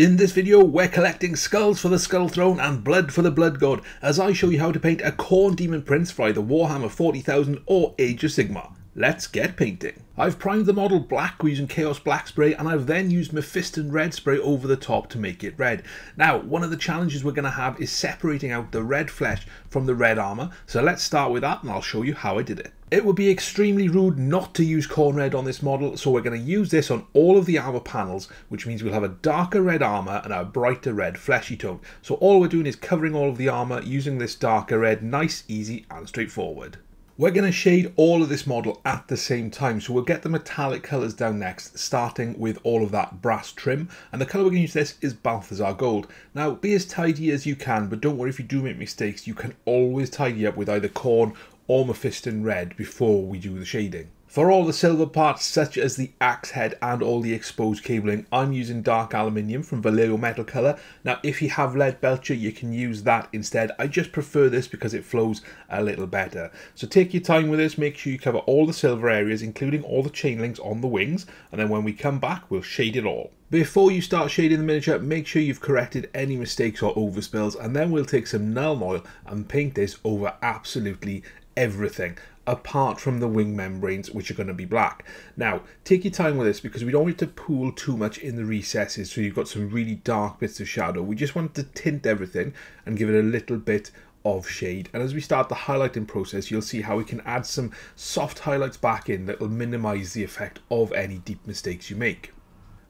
In this video, we're collecting skulls for the Skull Throne and blood for the Blood God, as I show you how to paint a Khorne Daemon Prince for either Warhammer 40,000 or Age of Sigmar. Let's get painting. I've primed the model black using Chaos Black Spray, and I've then used Mephiston Red Spray over the top to make it red. Now, one of the challenges we're going to have is separating out the red flesh from the red armour, so let's start with that and I'll show you how I did it. It would be extremely rude not to use Khorne Red on this model, so we're going to use this on all of the armour panels, which means we'll have a darker red armour and a brighter red fleshy tone. So all we're doing is covering all of the armour using this darker red, nice, easy and straightforward. We're going to shade all of this model at the same time, so we'll get the metallic colours down next, starting with all of that brass trim, and the colour we're going to use this is Balthasar Gold. Now, be as tidy as you can, but don't worry if you do make mistakes, you can always tidy up with either Khorne or Mephiston Red before we do the shading. For all the silver parts, such as the axe head and all the exposed cabling, I'm using Dark Aluminium from Vallejo Metal Color. Now, if you have Lead Belcher, you can use that instead. I just prefer this because it flows a little better. So take your time with this, make sure you cover all the silver areas, including all the chain links on the wings, and then when we come back, we'll shade it all. Before you start shading the miniature, make sure you've corrected any mistakes or overspills, and then we'll take some Nuln Oil and paint this over absolutely everything, apart from the wing membranes, which are going to be black. Now, take your time with this because we don't want it to pool too much in the recesses, so you've got some really dark bits of shadow. We just want to tint everything and give it a little bit of shade, and as we start the highlighting process, you'll see how we can add some soft highlights back in that will minimize the effect of any deep mistakes you make.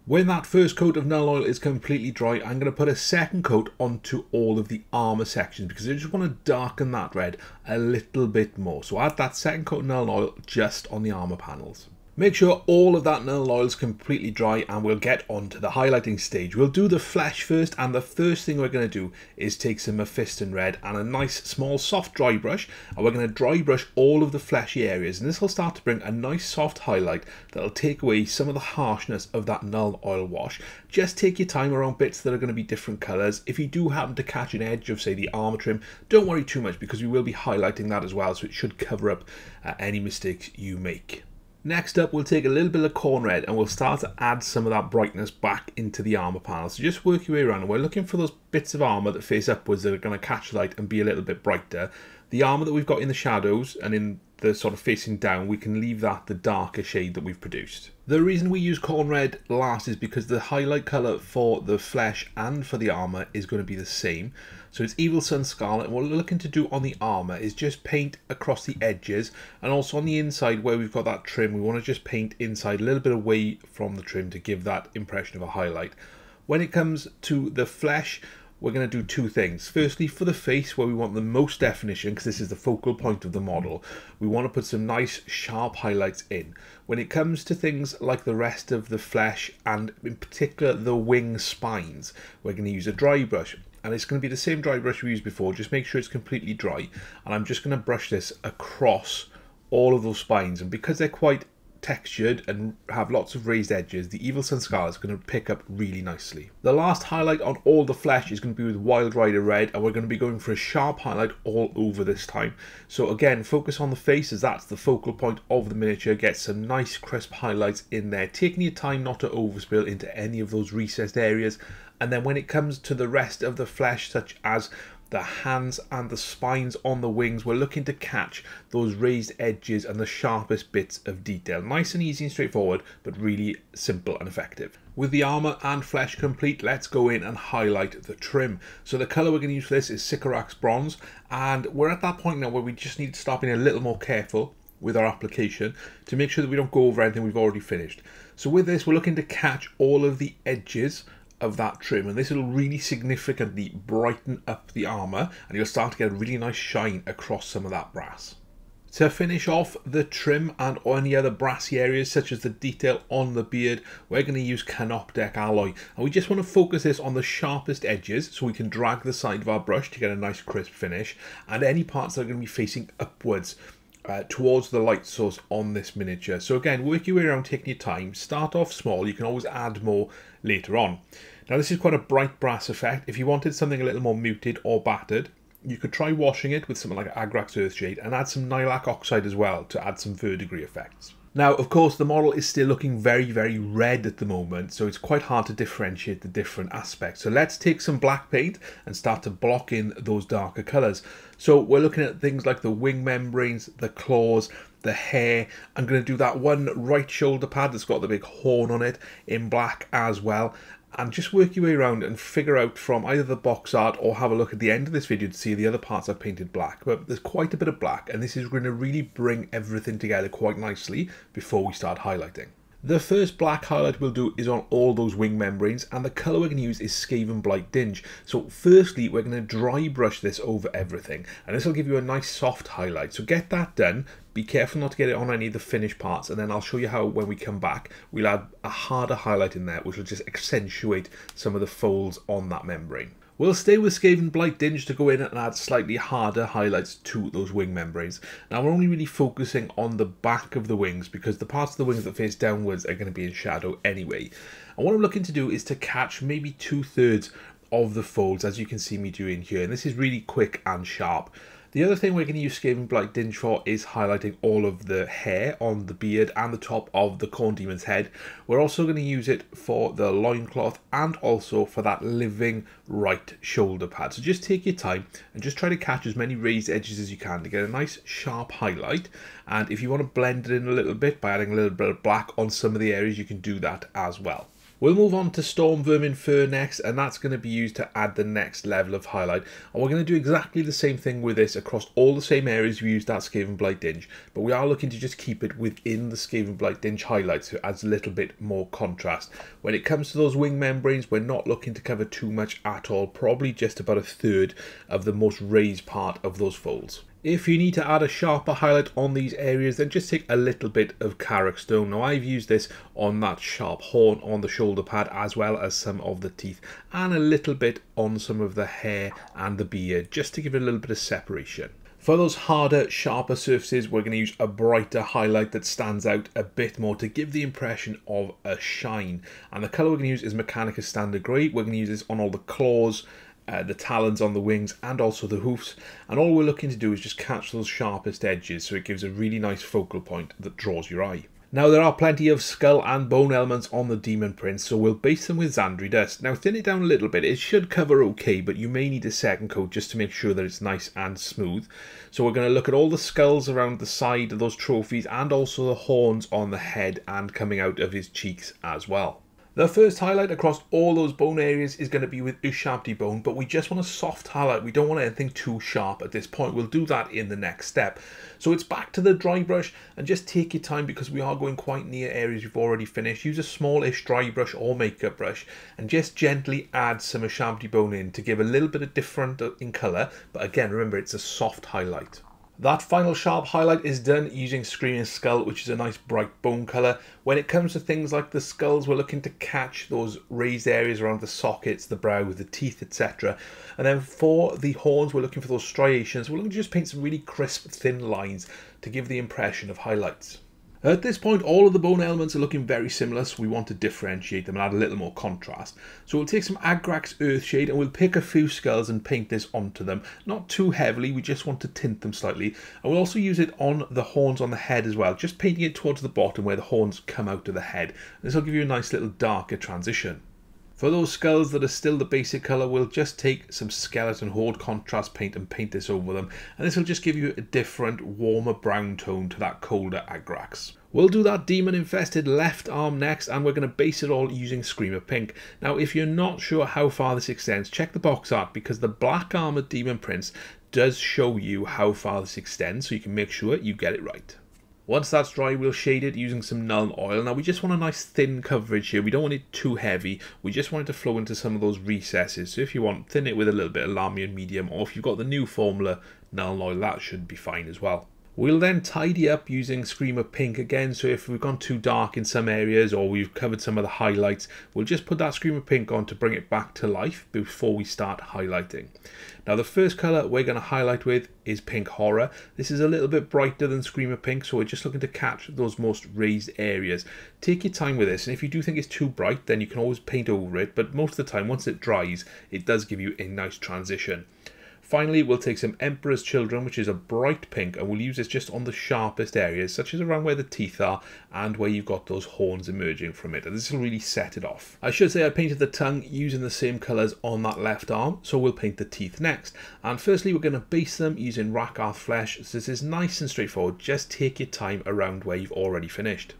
When that first coat of Nuln Oil is completely dry, I'm going to put a second coat onto all of the armour sections because I just want to darken that red a little bit more. So add that second coat of Nuln Oil just on the armour panels. Make sure all of that Nuln Oil is completely dry and we'll get on to the highlighting stage. We'll do the flesh first, and the first thing we're going to do is take some Mephiston Red and a nice small soft dry brush, and we're going to dry brush all of the fleshy areas, and this will start to bring a nice soft highlight that will take away some of the harshness of that Nuln Oil wash. Just take your time around bits that are going to be different colours. If you do happen to catch an edge of, say, the armour trim, don't worry too much because we will be highlighting that as well, so it should cover up any mistakes you make. Next up, we'll take a little bit of Khorne Red and we'll start to add some of that brightness back into the armour panel. So just work your way around, and we're looking for those bits of armour that face upwards that are going to catch light and be a little bit brighter. The armour that we've got in the shadows and in the sort of facing down, we can leave that the darker shade that we've produced. The reason we use Khorne Red last is because the highlight colour for the flesh and for the armour is going to be the same. So it's Evil Sun Scarlet, and what we're looking to do on the armour is just paint across the edges, and also on the inside where we've got that trim, we want to just paint inside a little bit away from the trim to give that impression of a highlight. When it comes to the flesh, we're going to do two things. Firstly, for the face, where we want the most definition, because this is the focal point of the model, we want to put some nice sharp highlights in. When it comes to things like the rest of the flesh, and in particular the wing spines, we're going to use a dry brush. And it's going to be the same dry brush we used before, just make sure it's completely dry. And I'm just going to brush this across all of those spines. And because they're quite textured and have lots of raised edges, the Evil Sun Scarlet is going to pick up really nicely. The last highlight on all the flesh is going to be with Wild Rider Red, and we're going to be going for a sharp highlight all over this time. So again, focus on the face as that's the focal point of the miniature. Get some nice crisp highlights in there, taking your time not to overspill into any of those recessed areas. And then when it comes to the rest of the flesh, such as the hands and the spines on the wings, we're looking to catch those raised edges and the sharpest bits of detail. Nice and easy and straightforward, but really simple and effective. With the armour and flesh complete, let's go in and highlight the trim. So the colour we're going to use for this is Sycorax Bronze, and we're at that point now where we just need to start being a little more careful with our application to make sure that we don't go over anything we've already finished. So with this, we're looking to catch all of the edges of that trim, and this will really significantly brighten up the armour, and you'll start to get a really nice shine across some of that brass. To finish off the trim and any other brassy areas, such as the detail on the beard, we're going to use Canoptek Alloy, and we just want to focus this on the sharpest edges so we can drag the side of our brush to get a nice crisp finish, and any parts that are going to be facing upwards towards the light source on this miniature. So again, work your way around, taking your time. Start off small, you can always add more later on. Now this is quite a bright brass effect. If you wanted something a little more muted or battered, you could try washing it with something like Agrax Earthshade and add some Nihilakh Oxide as well to add some verdigris effects. Now, of course, the model is still looking very, very red at the moment, so it's quite hard to differentiate the different aspects. So let's take some black paint and start to block in those darker colours. So we're looking at things like the wing membranes, the claws, the hair. I'm going to do that one right shoulder pad that's got the big horn on it in black as well. And just work your way around and figure out from either the box art or have a look at the end of this video to see the other parts I've painted black. But there's quite a bit of black, and this is going to really bring everything together quite nicely before we start highlighting. The first black highlight we'll do is on all those wing membranes, and the colour we're going to use is Skavenblight Dinge. So firstly, we're going to dry brush this over everything, and this will give you a nice soft highlight. So get that done. Be careful not to get it on any of the finished parts, and then I'll show you how, when we come back, we'll add a harder highlight in there, which will just accentuate some of the folds on that membrane. We'll stay with Skavenblight Dinge to go in and add slightly harder highlights to those wing membranes. Now we're only really focusing on the back of the wings because the parts of the wings that face downwards are going to be in shadow anyway. And what I'm looking to do is to catch maybe 2/3 of the folds, as you can see me doing here. And this is really quick and sharp. The other thing we're going to use Skavenblight Dinge for is highlighting all of the hair on the beard and the top of the Khorne Demon's head. We're also going to use it for the loincloth and also for that living right shoulder pad. So just take your time and just try to catch as many raised edges as you can to get a nice sharp highlight. And if you want to blend it in a little bit by adding a little bit of black on some of the areas, you can do that as well. We'll move on to Stormvermin Fur next, and that's going to be used to add the next level of highlight. And we're going to do exactly the same thing with this across all the same areas we used that Skavenblight Dinge, but we are looking to just keep it within the Skavenblight Dinge highlight, so it adds a little bit more contrast. When it comes to those wing membranes, we're not looking to cover too much at all, probably just about 1/3 of the most raised part of those folds. If you need to add a sharper highlight on these areas, then just take a little bit of Karak Stone. Now I've used this on that sharp horn on the shoulder pad, as well as some of the teeth and a little bit on some of the hair and the beard, just to give it a little bit of separation. For those harder, sharper surfaces, we're going to use a brighter highlight that stands out a bit more to give the impression of a shine. And the colour we're going to use is Mechanicus Standard Grey. We're going to use this on all the claws, the talons on the wings, and also the hoofs, and all we're looking to do is just catch those sharpest edges, so it gives a really nice focal point that draws your eye. Now there are plenty of skull and bone elements on the Demon Prince, so we'll base them with Zandri Dust. Now thin it down a little bit, it should cover okay, but you may need a second coat just to make sure that it's nice and smooth. So we're going to look at all the skulls around the side of those trophies, and also the horns on the head and coming out of his cheeks as well. The first highlight across all those bone areas is going to be with Ushabti Bone, but we just want a soft highlight. We don't want anything too sharp at this point. We'll do that in the next step. So it's back to the dry brush, and just take your time because we are going quite near areas you've already finished. Use a smallish dry brush or makeup brush and just gently add some Ushabti Bone in to give a little bit of different in colour. But again, remember, it's a soft highlight. That final sharp highlight is done using Screaming Skull, which is a nice bright bone colour. When it comes to things like the skulls, we're looking to catch those raised areas around the sockets, the brow, the teeth, etc. And then for the horns, we're looking for those striations. We're looking to just paint some really crisp, thin lines to give the impression of highlights. At this point, all of the bone elements are looking very similar, so we want to differentiate them and add a little more contrast. So we'll take some Agrax Earthshade and we'll pick a few skulls and paint this onto them. Not too heavily, we just want to tint them slightly. And we'll also use it on the horns on the head as well, just painting it towards the bottom where the horns come out of the head. This will give you a nice little darker transition. For those skulls that are still the basic colour, we'll just take some Skeleton Horde contrast paint and paint this over them. And this will just give you a different, warmer brown tone to that colder Agrax. We'll do that demon-infested left arm next, and we're going to base it all using Screamer Pink. Now, if you're not sure how far this extends, check the box art, because the black armoured Demon Prince does show you how far this extends, so you can make sure you get it right. Once that's dry, we'll shade it using some Nuln Oil. Now we just want a nice thin coverage here. We don't want it too heavy. We just want it to flow into some of those recesses. So if you want, thin it with a little bit of Lamian Medium, or if you've got the new formula, Nuln Oil, that should be fine as well. We'll then tidy up using Screamer Pink again. So if we've gone too dark in some areas or we've covered some of the highlights, we'll just put that Screamer Pink on to bring it back to life before we start highlighting. Now the first colour we're going to highlight with is Pink Horror. This is a little bit brighter than Screamer Pink, so we're just looking to catch those most raised areas. Take your time with this, and if you do think it's too bright, then you can always paint over it, but most of the time once it dries, it does give you a nice transition. Finally, we'll take some Emperor's Children, which is a bright pink, and we'll use this just on the sharpest areas, such as around where the teeth are and where you've got those horns emerging from it, and this will really set it off. I should say I painted the tongue using the same colours on that left arm, so we'll paint the teeth next. And firstly, we're going to base them using Rakarth Flesh, so this is nice and straightforward. Just take your time around where you've already finished.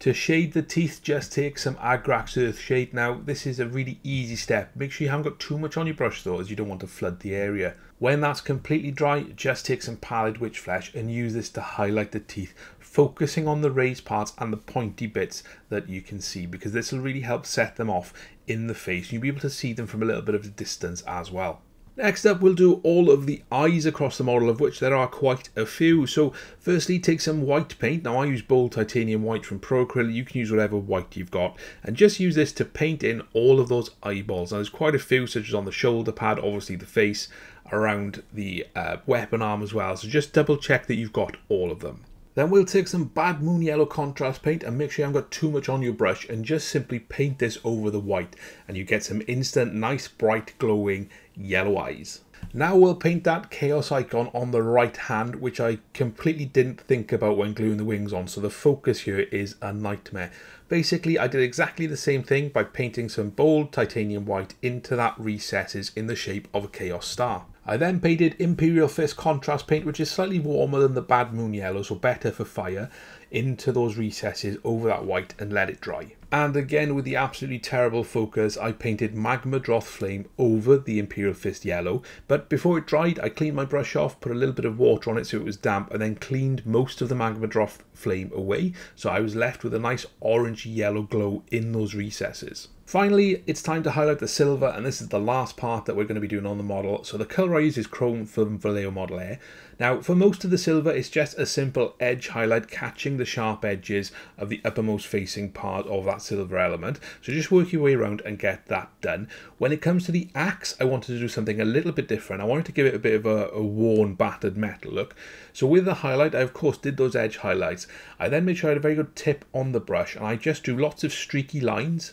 To shade the teeth, just take some Agrax Earthshade. Now, this is a really easy step. Make sure you haven't got too much on your brush though, as you don't want to flood the area. When that's completely dry, just take some Pallid Wych Flesh and use this to highlight the teeth, focusing on the raised parts and the pointy bits that you can see, because this will really help set them off in the face. You'll be able to see them from a little bit of a distance as well. Next up, we'll do all of the eyes across the model, of which there are quite a few. So firstly, take some white paint. Now I use Bold Titanium White from Procryl. You can use whatever white you've got, and just use this to paint in all of those eyeballs. Now there's quite a few, such as on the shoulder pad, obviously the face, around the weapon arm as well. So just double check that you've got all of them. Then we'll take some bad moon yellow contrast paint, and make sure you haven't got too much on your brush, and just simply paint this over the white, and you get some instant nice bright glowing yellow eyes. Now we'll paint that chaos icon on the right hand, which I completely didn't think about when gluing the wings on, so the focus here is a nightmare. Basically, I did exactly the same thing by painting some Bold Titanium White into that recesses in the shape of a chaos star. I then painted Imperial Fist contrast paint, which is slightly warmer than the bad moon yellow, so better for fire, into those recesses over that white and let it dry. And again, with the absolutely terrible focus, I painted Magmadroth Flame over the Imperial Fist yellow, but before it dried I cleaned my brush off, put a little bit of water on it so it was damp, and then cleaned most of the Magmadroth Flame away, so I was left with a nice orange yellow glow in those recesses. Finally, it's time to highlight the silver, and this is the last part that we're going to be doing on the model. So the colour I use is Chrome from Vallejo Model Air. Now, for most of the silver, it's just a simple edge highlight, catching the sharp edges of the uppermost facing part of that silver element. So just work your way around and get that done. When it comes to the axe, I wanted to do something a little bit different. I wanted to give it a bit of a worn, battered metal look. So with the highlight, I of course did those edge highlights. I then made sure I had a very good tip on the brush, and I just drew lots of streaky lines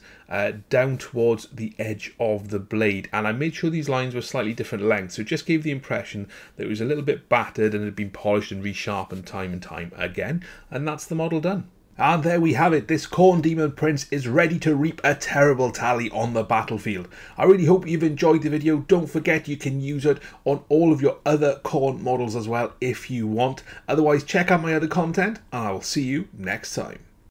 down towards the edge of the blade, and I made sure these lines were slightly different lengths, so it just gave the impression that it was a little bit battered and had been polished and resharpened time and time again. And that's the model done. And there we have it. This Khorne Daemon Prince is ready to reap a terrible tally on the battlefield. I really hope you've enjoyed the video. Don't forget you can use it on all of your other Khorne models as well if you want. Otherwise, check out my other content, and I will see you next time.